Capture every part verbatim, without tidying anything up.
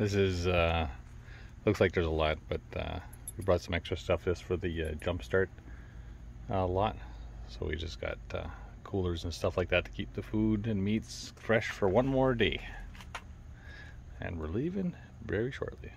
This is, uh, looks like there's a lot, but uh, we brought some extra stuff just for the uh, Jumpstart uh, lot. So we just got uh, coolers and stuff like that to keep the food and meats fresh for one more day. And we're leaving very shortly.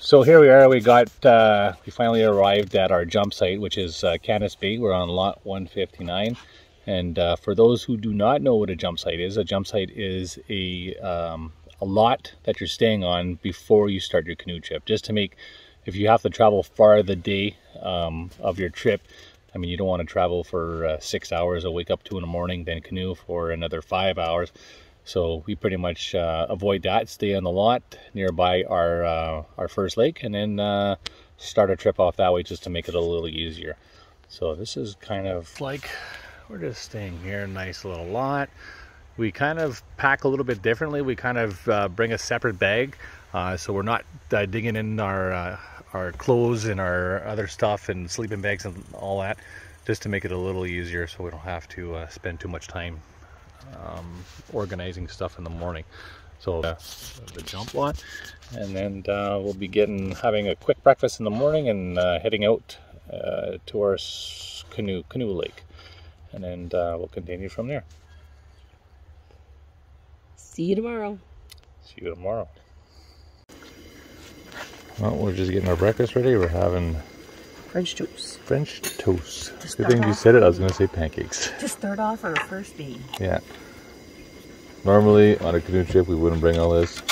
So here we are, we got, uh, we finally arrived at our jump site, which is uh, Canis Bay. We're on lot one fifty-nine. And uh, for those who do not know what a jump site is, a jump site is a, um, a lot that you're staying on before you start your canoe trip. Just to make, if you have to travel far the day um, of your trip, I mean, you don't want to travel for uh, six hours or wake up two in the morning, then canoe for another five hours. So we pretty much uh, avoid that, stay on the lot nearby our uh, our first lake, and then uh, start a trip off that way just to make it a little easier. So this is kind of like, we're just staying here, nice little lot. We kind of pack a little bit differently. We kind of uh, bring a separate bag, uh, so we're not uh, digging in our, uh, our clothes and our other stuff and sleeping bags and all that, just to make it a little easier so we don't have to uh, spend too much time Um, organizing stuff in the morning. So uh, the jump lot, and then uh, we'll be getting having a quick breakfast in the morning and uh, heading out uh, to our canoe canoe lake, and then uh, we'll continue from there. See you tomorrow. See you tomorrow. Well, we're just getting our breakfast ready. We're having French toast. French toast. To Good thing off, you said it, I was going to say pancakes. To start off our first day. Yeah. Normally, on a canoe trip, we wouldn't bring all this.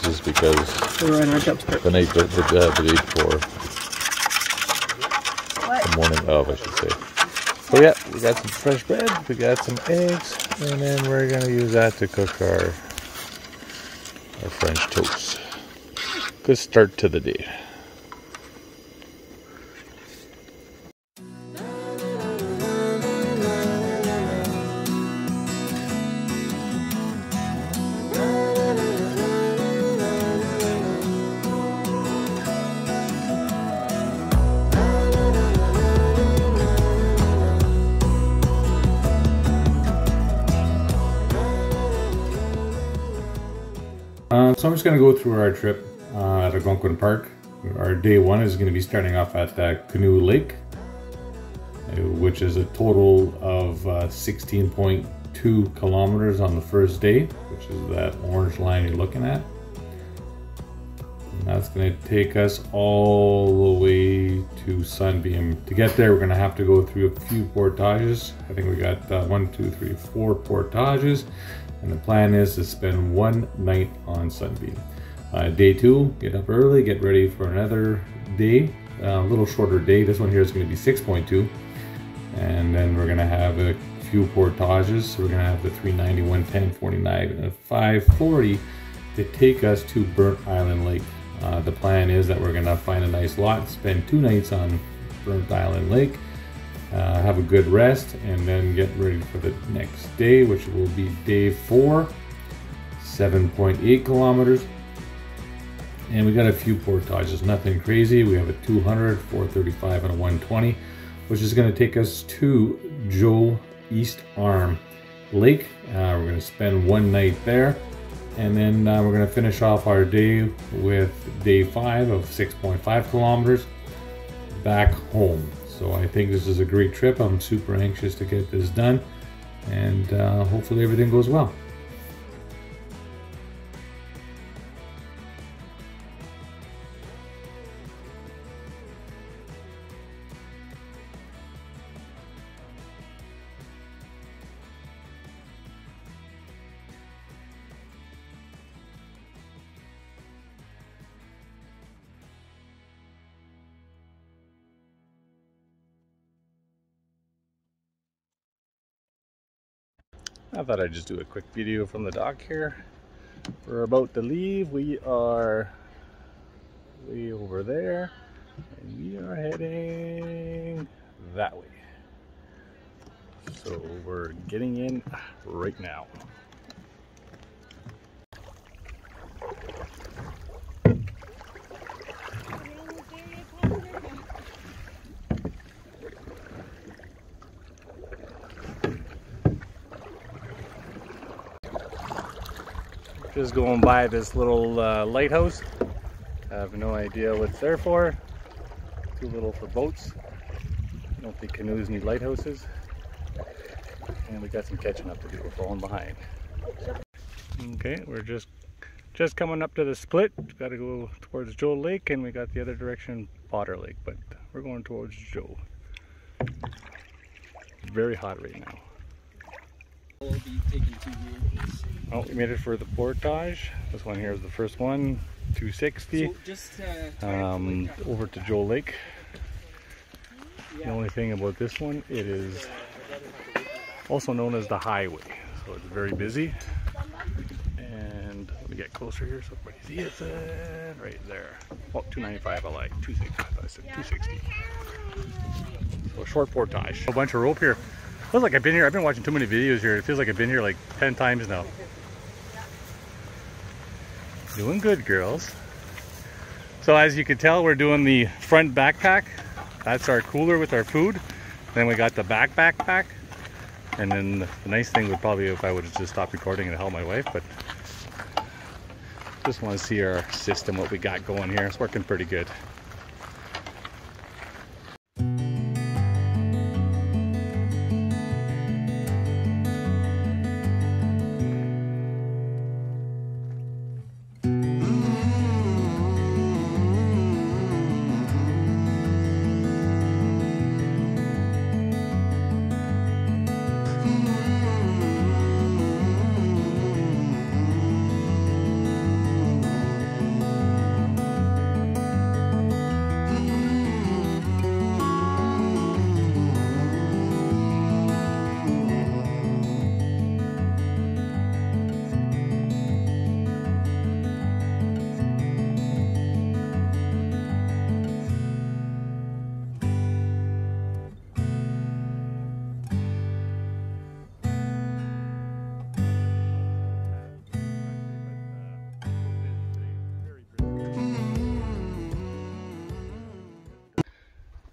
Just because we were on our jump start the night, the, the, uh, the day before. What? The morning of, I should say. So yeah, we got some fresh bread, we got some eggs, and then we're going to use that to cook our, our French toast. Good start to the day. So I'm just going to go through our trip uh, at Algonquin Park. Our day one is going to be starting off at uh, Canoe Lake, which is a total of uh, sixteen point two kilometers on the first day, which is that orange line you're looking at. And that's going to take us all the way to Sunbeam. To get there, we're going to have to go through a few portages. I think we got uh, one, two, three, four portages. And the plan is to spend one night on Sunbeam. Uh, day two, get up early, get ready for another day, uh, a little shorter day. This one here is going to be six point two. And then we're going to have a few portages. So we're going to have the three ninety, one ten, forty-nine, and five forty to take us to Burnt Island Lake. Uh, the plan is that we're going to find a nice lot, spend two nights on Burnt Island Lake, Uh, have a good rest, and then get ready for the next day, which will be day four, seven point eight kilometers. And we got a few portages, nothing crazy. We have a two hundred, four thirty-five, and a one twenty, which is going to take us to Joe East Arm Lake. Uh, we're going to spend one night there, and then uh, we're going to finish off our day with day five of six point five kilometers back home. So I think this is a great trip. I'm super anxious to get this done, and uh, hopefully everything goes well. I thought I'd just do a quick video from the dock here. We're about to leave. We are way over there, and we are heading that way. So we're getting in right now. Just going by this little uh, lighthouse. I have no idea what's there for. Too little for boats. I don't think canoes need lighthouses. And we got some catching up to do. We're falling behind. Okay, we're just just coming up to the split. We've got to go towards Joe Lake, and we got the other direction, Potter Lake. But we're going towards Joe. Very hot right now. We'll be taking two vehicles. Oh, we made it for the portage. This one here is the first one, two sixty. So just, uh, um, to over to Joe Lake. Yeah. The only thing about this one, it is also known as the highway. So it's very busy. And let me get closer here so everybody sees it. Right there. Well, two ninety-five I like. two sixty-five I said two sixty. So a short portage. A bunch of rope here. Feels like I've been here. I've been watching too many videos here. It feels like I've been here like ten times now. Doing good, girls. So as you can tell, we're doing the front backpack. That's our cooler with our food. Then we got the back backpack. And then the nice thing would probably if I would have just stopped recording and help my wife, but just want to see our system, what we got going here. It's working pretty good.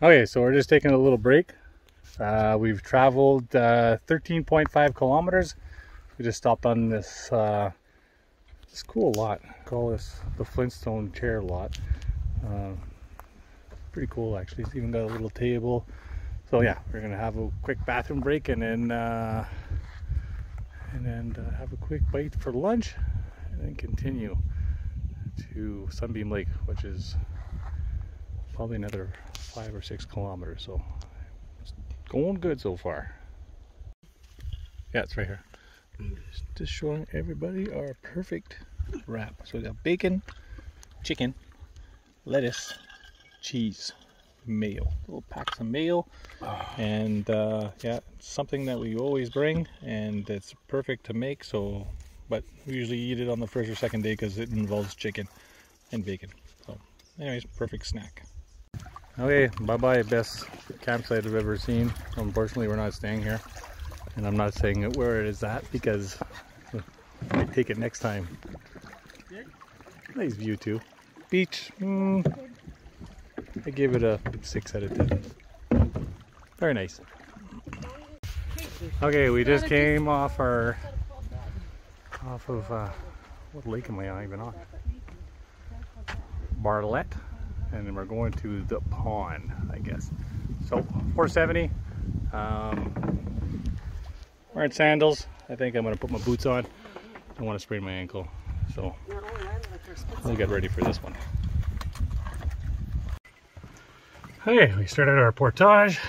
Okay, so we're just taking a little break. Uh, we've traveled uh, thirteen point five kilometers. We just stopped on this uh, this cool lot. I call this the Flintstone chair lot. Uh, pretty cool, actually. It's even got a little table. So yeah, we're gonna have a quick bathroom break and then uh, and then uh, have a quick bite for lunch, and then continue to Sunbeam Lake, which is probably another five or six kilometers, so it's going good so far. Yeah, it's right here. Just showing everybody our perfect wrap. So we got bacon, chicken, lettuce, cheese, mayo. Little packs of mayo, and uh, yeah, something that we always bring, and it's perfect to make. So, but we usually eat it on the first or second day because it involves chicken and bacon. So, anyways, perfect snack. Okay, bye-bye, best campsite I've ever seen. Unfortunately, we're not staying here. And I'm not saying where it is at because I take it next time. Nice view too. Beach, mm, I give it a six out of ten. Very nice. Okay, we just came off our, off of, uh, what lake am I even on? Bartlett. And then we're going to the pond, I guess. So four seventy. Um, wearing sandals. I think I'm gonna put my boots on. I don't want to sprain my ankle, so I'll get ready for this one. Okay, we started our portage.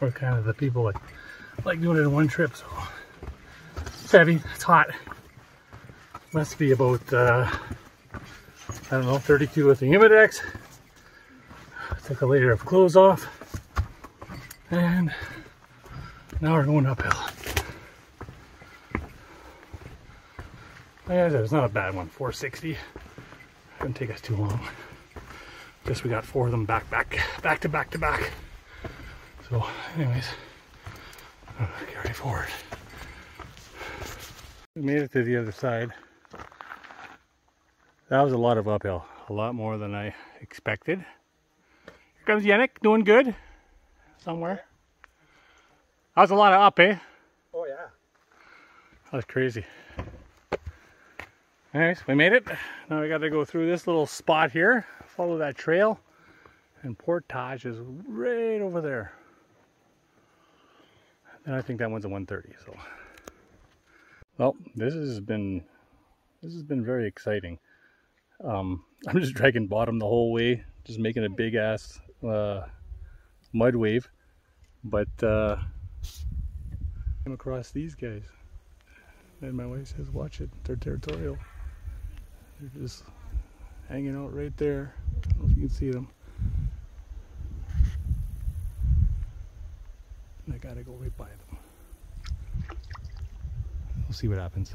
We're kind of the people that like doing it in one trip. So it's heavy. It's hot. Must be about. Uh, I don't know, thirty-two with the Humidex. Took a layer of clothes off. And now we're going uphill. Like I said, it's not a bad one, four sixty. Couldn't take us too long. Guess we got four of them back, back, back to back to back. So anyways, I'm gonna carry forward. We made it to the other side. That was a lot of uphill, a lot more than I expected. Here comes Yannick, doing good somewhere. That was a lot of up, eh? Oh yeah. That was crazy. Anyways, we made it. Now we got to go through this little spot here, follow that trail, and Portage is right over there. And I think that one's a one thirty. So, well, this has been this has been very exciting. Um, I'm just dragging bottom the whole way, just making a big ass uh, mud wave, but uh, came across these guys, and my wife says, "Watch it, they're territorial." They're just hanging out right there. I don't know if you can see them. And I gotta go right by them. We'll see what happens.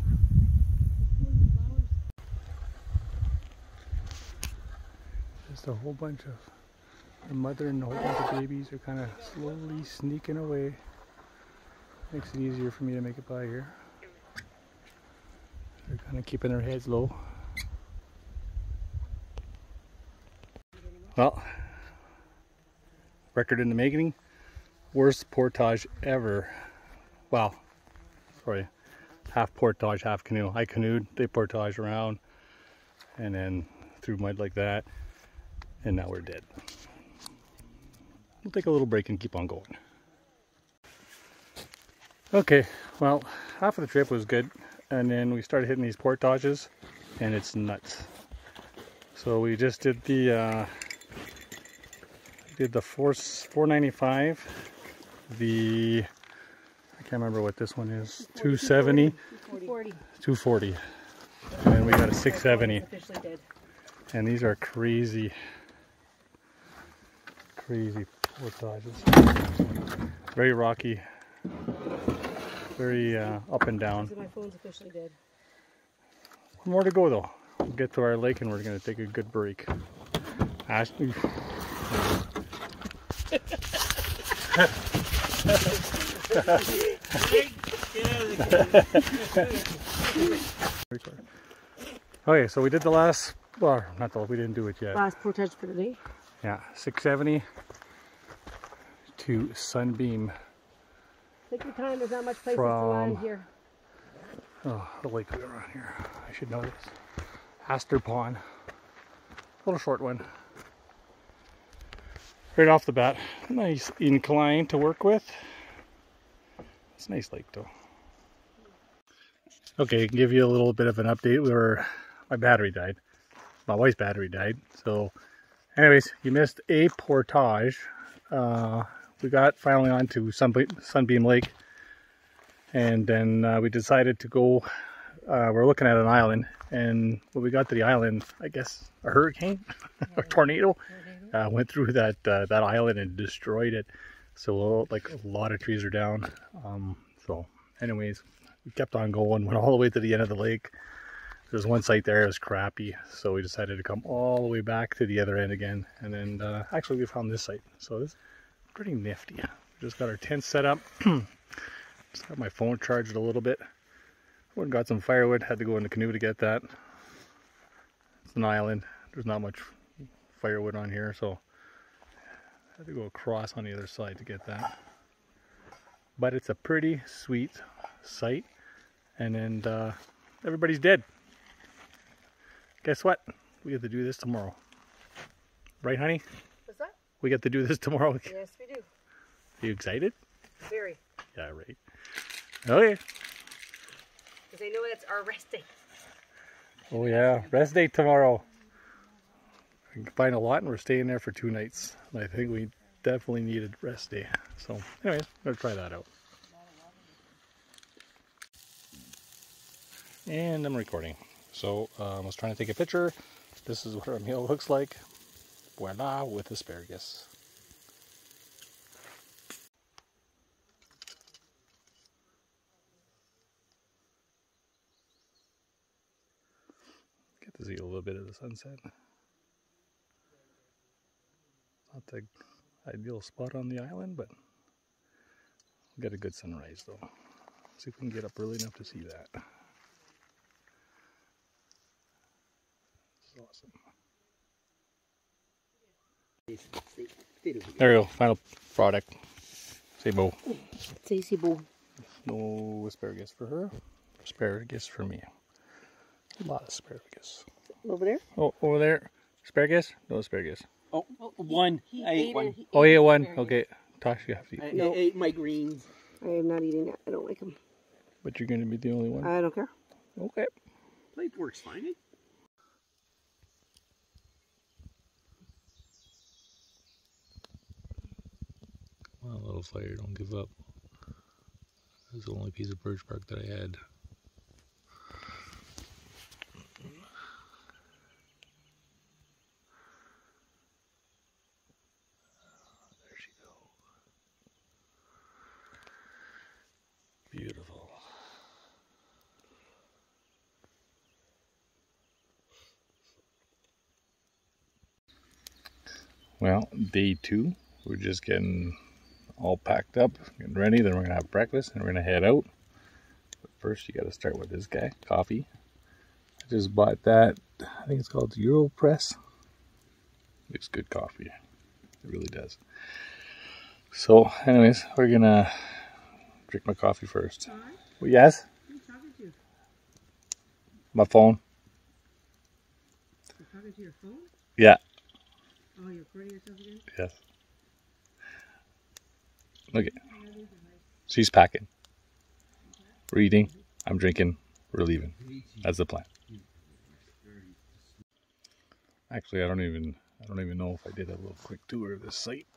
Just a whole bunch of the mother and a whole bunch of babies are kind of slowly sneaking away. Makes it easier for me to make it by here. They're kind of keeping their heads low. Well, record in the making, worst portage ever. Well, sorry, half portage, half canoe. I canoed, they portaged around, and then through mud like that, and now we're dead. We'll take a little break and keep on going. Okay, well, half of the trip was good, and then we started hitting these portages, and it's nuts. So we just did the... Uh, did the four ninety-five, the, I can't remember what this one is, two seventy, two forty, and then we got a six seventy, and these are crazy, crazy portages, very rocky, very uh, up and down. My phone's officially dead. One more to go though, we'll get to our lake and we're going to take a good break. Ashton. Okay, so we did the last, well, not the, we didn't do it yet. Last portage for the day. Yeah, six seventy to Sunbeam. Take your time, there's not much places From, to land here. Oh, the lake we were on here. I should know this. Aster Pond. A little short one. Right off the bat, nice incline to work with. It's a nice lake though. Okay, I can give you a little bit of an update. We were, my battery died. My wife's battery died. So anyways, you missed a portage. Uh, we got finally onto Sunbeam, Sunbeam Lake. And then uh, we decided to go, uh, we're looking at an island. And when we got to the island, I guess a hurricane or tornado. Uh, went through that uh, that island and destroyed it, so like a lot of trees are down. Um, so anyways, we kept on going, went all the way to the end of the lake. There's one site there, it was crappy, so we decided to come all the way back to the other end again, and then uh, actually we found this site, so it's pretty nifty. We just got our tent set up. Just got my phone charged a little bit. Went and got some firewood, had to go in the canoe to get that. It's an island, there's not much firewood on here, so I had to go across on the other side to get that, but it's a pretty sweet sight. And then uh, everybody's dead. Guess what, we get to do this tomorrow, right honey? What's that? We get to do this tomorrow. Yes we do. Are you excited? Very. Yeah, right. Okay, because I know that's our rest day. Oh yeah, rest day tomorrow. We can find a lot and we're staying there for two nights. And I think we definitely need a rest day. So anyways, I'm gonna try that out. And I'm recording. So um, I was trying to take a picture. This is what our meal looks like. Voila, with asparagus. to see a little bit of the sunset. Not the ideal spot on the island, but we'll get a good sunrise though. See if we can get up early enough to see that. It's awesome. There we go, final product. Seibo. Say seibo. No asparagus for her. Asparagus for me. A lot of asparagus. Over there? Oh, over there. Asparagus? No asparagus. Oh, one. He I ate, ate one. It, oh, yeah, one. Asparagus. Okay. Tosh, you have to eat. I, no. I ate my greens. I am not eating that. I don't like them. But you're going to be the only one? I don't care. Okay. Plate works fine, eh? Well, little fire, don't give up. This is the only piece of birch bark that I had. Beautiful. Well, day two, we're just getting all packed up, getting ready, then we're gonna have breakfast and we're gonna head out. But first you gotta start with this guy, coffee. I just bought that, I think it's called Europress. It's good coffee. It really does. So anyways, we're gonna drink my coffee first. Right. Well, yes? I'm talking to you. My phone. You're talking to your phone? Yeah. Oh, you're recording yourself again? Yes. Look at it. She's packing. We're eating. I'm drinking. We're leaving. That's the plan. Actually, I don't even I don't even know if I did a little quick tour of this site.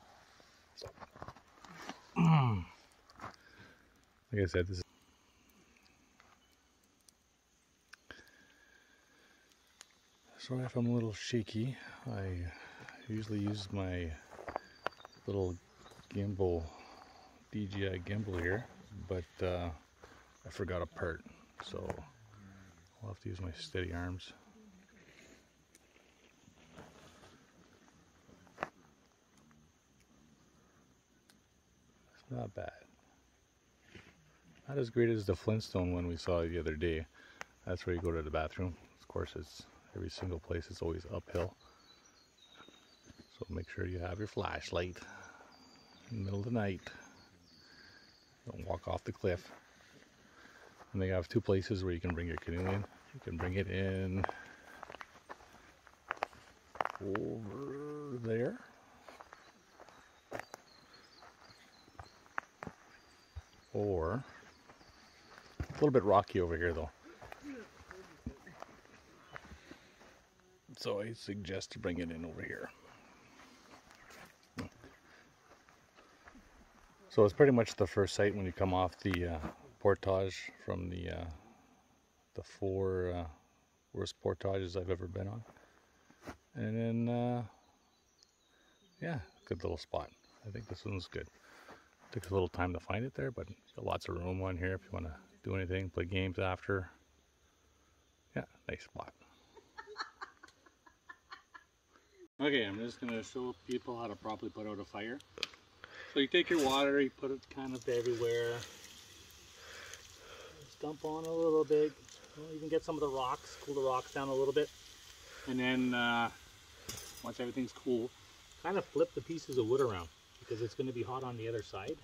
So. Like I said, this is sorry if I'm a little shaky. I usually use my little gimbal, D J I gimbal here, but uh, I forgot a part, so I'll have to use my steady arms. It's not bad. Not as great as the Flintstone one we saw the other day. That's where you go to the bathroom. Of course, it's every single place is always uphill. So make sure you have your flashlight in the middle of the night. Don't walk off the cliff. And they have two places where you can bring your canoe in. You can bring it in over there. Or a little bit rocky over here though, so I suggest to bring it in over here. So it's pretty much the first site when you come off the uh, portage from the uh, the four uh, worst portages I've ever been on, and then uh, yeah, good little spot. I think this one's good. Took a little time to find it there, but got lots of room on here if you want to do anything, play games after. Yeah, nice spot. Okay, I'm just going to show people how to properly put out a fire. So you take your water, you put it kind of everywhere. Just dump on a little bit. You can get some of the rocks, cool the rocks down a little bit. And then uh, once everything's cool, kind of flip the pieces of wood around, because it's going to be hot on the other side,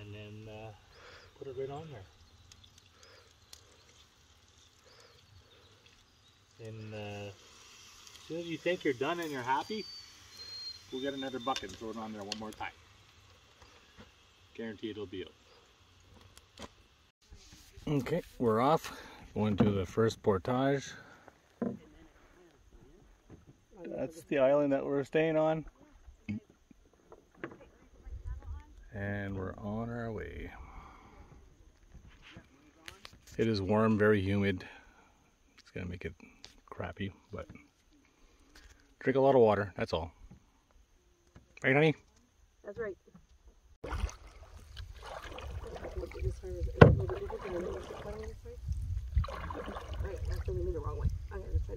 and then uh, put it right on there. And uh, as soon as you think you're done and you're happy, we'll get another bucket and throw it on there one more time. Guarantee it'll be out. Okay, we're off. Going to the first portage. That's the island that we're staying on. And we're on our way. It is warm, very humid. It's gonna make it crappy, but drink a lot of water, that's all. Right, honey? That's right. Right, I'm going the wrong way. I'm gonna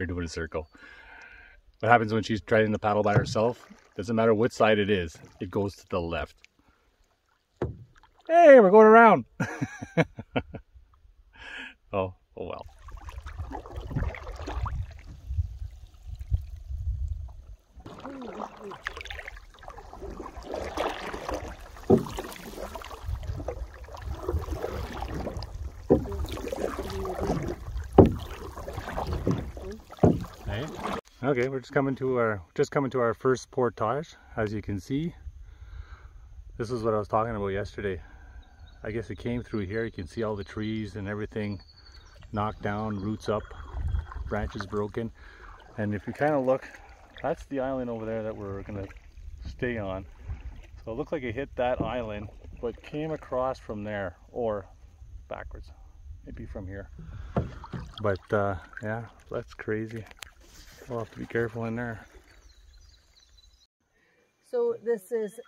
We're doing a circle. What happens when she's trying to paddle by herself? Doesn't matter which side it is, it goes to the left. Hey, we're going around. Oh, oh well. Hey. Okay, we're just coming to our just coming to our first portage. As you can see, this is what I was talking about yesterday. I guess it came through here. You can see all the trees and everything knocked down, roots up, branches broken. And if you kind of look, that's the island over there that we're gonna stay on. So it looked like it hit that island, but came across from there or backwards, maybe from here. But uh, yeah, that's crazy. We'll have to be careful in there. So this is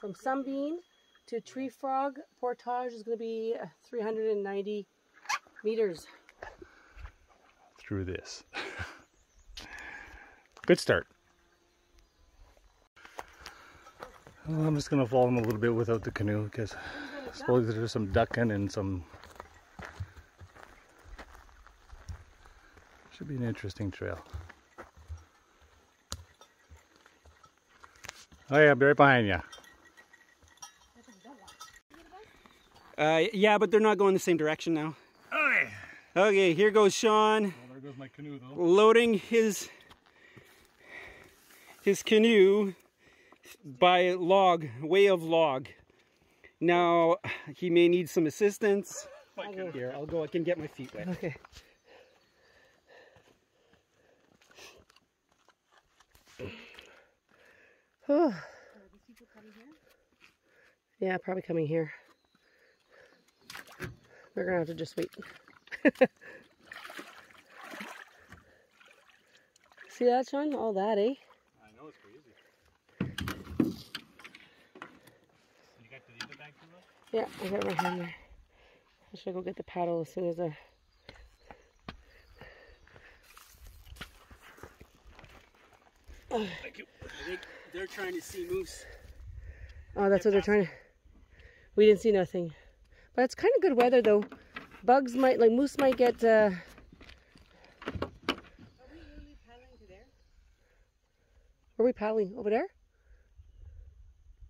from Sunbeam to Tree Frog. Portage is going to be three hundred ninety meters. Through this. Good start. Well, I'm just going to follow them a little bit without the canoe because I suppose there's some ducking and some... Should be an interesting trail. Oh yeah, I'll be right behind you. Uh, yeah, but they're not going the same direction now. Okay. Okay, here goes Shawn. Well, there goes my canoe, though. Loading his his canoe by log, way of log. Now he may need some assistance. My canoe. Here, I'll go. I can get my feet wet. Okay. Oh. Are these people coming here? Yeah, probably coming here. We're gonna have to just wait. See that, Shawn? All that, eh? I know, it's crazy. You got the leader back to us? Yeah, I got my hand there. I should go get the paddle as soon as I. Oh. Thank you. I think they're trying to see moose. Oh, that's what they're trying to. We didn't see nothing. But it's kind of good weather though. Bugs might, like moose might get. Uh... Are we really paddling to there? Are we paddling over there?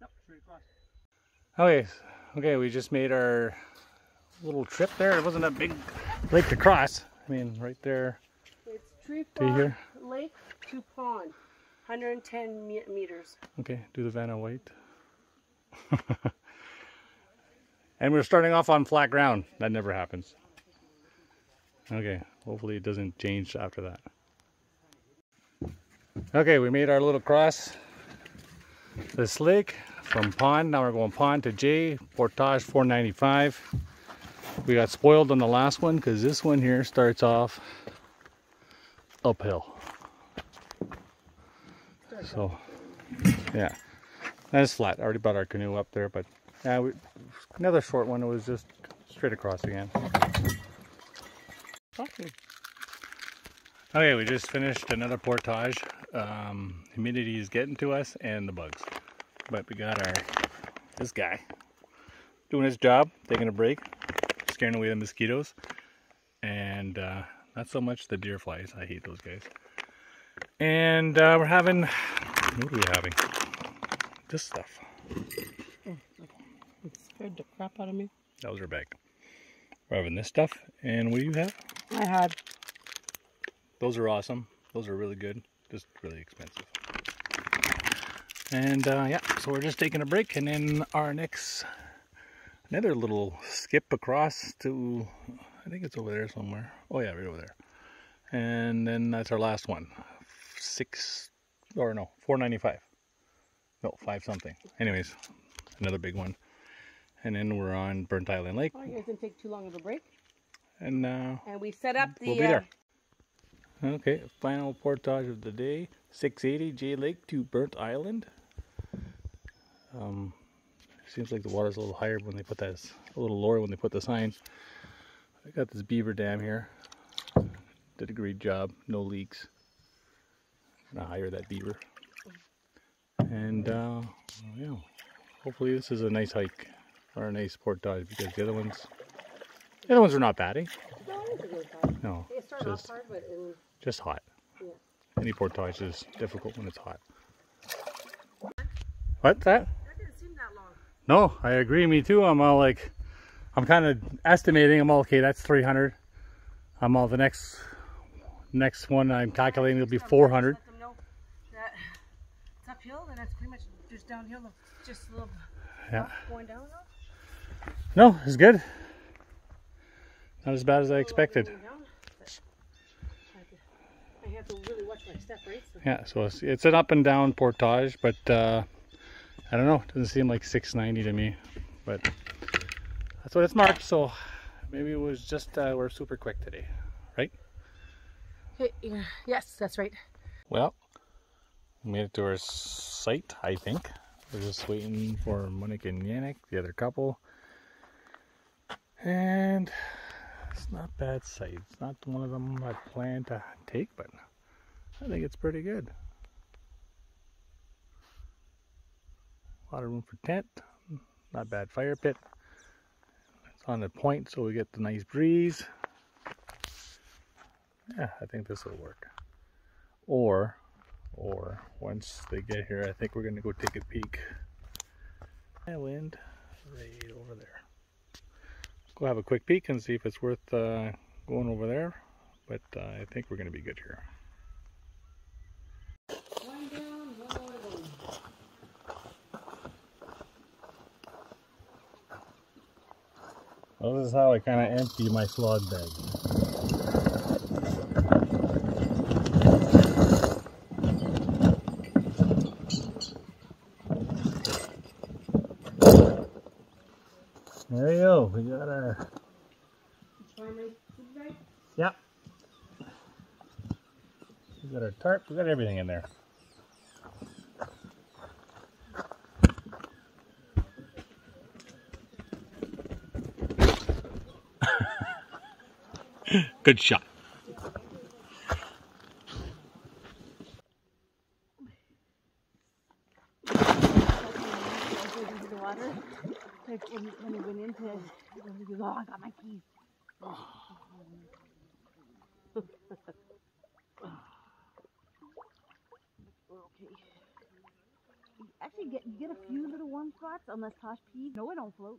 Nope, straight across. Okay, okay, we just made our little trip there. It wasn't a big lake to cross. I mean, right there. It's Tree Frog Lake to Pond, one hundred ten meters. Okay, do the Vanna White. And we're starting off on flat ground. That never happens. Okay, hopefully it doesn't change after that. Okay, we made our little cross this lake from Pond. Now we're going Pond to J, portage four ninety-five. We got spoiled on the last one because this one here starts off uphill. So, yeah, that's flat. I already brought our canoe up there, but yeah, we, another short one. It was just straight across again. Okay, we just finished another portage. Um, humidity is getting to us and the bugs, but we got our this guy doing his job, taking a break, scaring away the mosquitoes, and uh, not so much the deer flies. I hate those guys. And uh, we're having, what are we having? This stuff. Oh, it scared the crap out of me. That was her bag. We're having this stuff. And what do you have? I had. Those are awesome. Those are really good. Just really expensive. And uh, yeah, so we're just taking a break. And then our next, another little skip across to, I think it's over there somewhere. Oh yeah, right over there. And then that's our last one. Six or no, four ninety-five. No, five something. Anyways, another big one. And then we're on Burnt Island Lake. Oh, you guys didn't take too long of a break. And uh, and we set up the. We'll be there. Uh, okay, final portage of the day. six eighty J Lake to Burnt Island. Um, seems like the water's a little higher when they put that. A little lower when they put the sign. I got this beaver dam here. did a great job. No leaks. I'm gonna hire that beaver. And uh, yeah, hopefully this is a nice hike or a nice portage, because the other ones, the other ones are not bad, eh? No, it is a good time. No, it started off hard, but it was just hot. Yeah. Any portage is difficult when it's hot. What's that? That didn't seem that long. No, I agree. Me too. I'm all like, I'm kind of estimating. I'm all, okay, that's three hundred. I'm all, the next next one I'm calculating will be four hundred. Let them know that it's uphill and that's pretty much just downhill. Just a little, yeah, going down. No, it's good. Not as bad as I expected. I have to really watch my step, right? So. Yeah, so it's, it's an up and down portage, but uh, I don't know. It doesn't seem like six ninety to me, but that's what it's marked. So maybe it was just uh, we're super quick today, right? Hey, yeah. Yes, that's right. Well, we made it to our site, I think. We're just waiting for Monique and Yannick, the other couple. And it's not a bad site. It's not one of them I plan to take, but I think it's pretty good. A lot of room for tent, not bad fire pit. It's on the point, so we get the nice breeze. Yeah, I think this will work. Or, or once they get here, I think we're gonna go take a peek. Island right over there. Go have a quick peek and see if it's worth uh, going over there, but uh, I think we're gonna be good here. Well, this is how I kind of empty my slog bag. There you go. We got our. Yep. We got our tarp. We got everything in there. Good shot. When it went into it, it was, oh, I got my keys. Oh. Okay. You actually get, you get a few little warm spots unless Tosh pees. No, I don't float.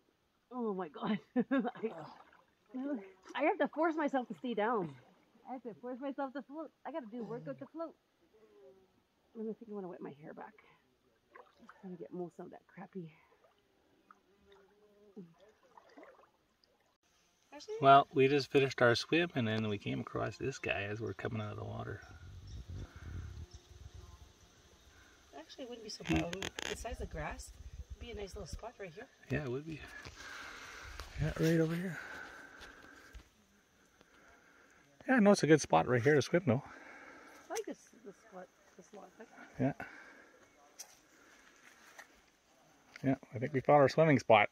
Oh my god. I, I have to force myself to stay down. I have to force myself to float. I gotta do a workout to float. I think I want to wet my hair back. Just trying to get most of that crappy. Well, we just finished our swim and then we came across this guy as we're coming out of the water. Actually, it wouldn't be so bad. Besides the grass, it'd be a nice little spot right here. Yeah, it would be. Yeah, right over here. Yeah, I know it's a good spot right here to swim though. I like this, this spot, this log. Yeah. Yeah, I think we found our swimming spot.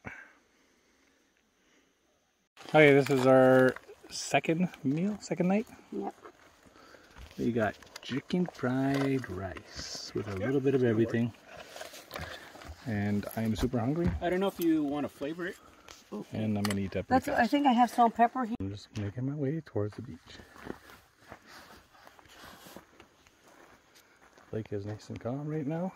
Okay, this is our second meal, second night. Yep. We got chicken fried rice with a yep. little bit of everything. And I'm super hungry. I don't know if you want to flavor it. Okay. And I'm going to eat that pretty fast. I think I have salt and pepper here. I'm just making my way towards the beach. Lake is nice and calm right now.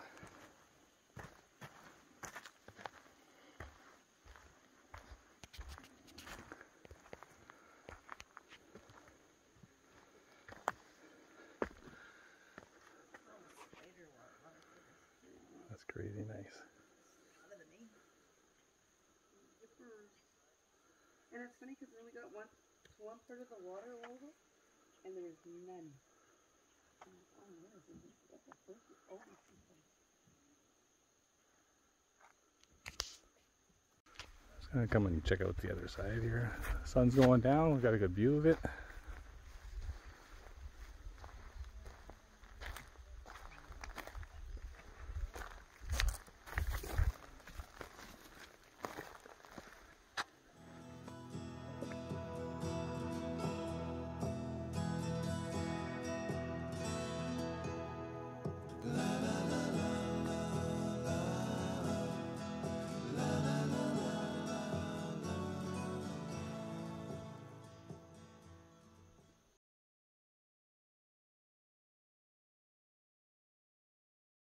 Crazy nice. And it's funny because we only got one, one part of the water over, and there's none. Just gonna come and check out the other side here. The sun's going down. We've got a good view of it.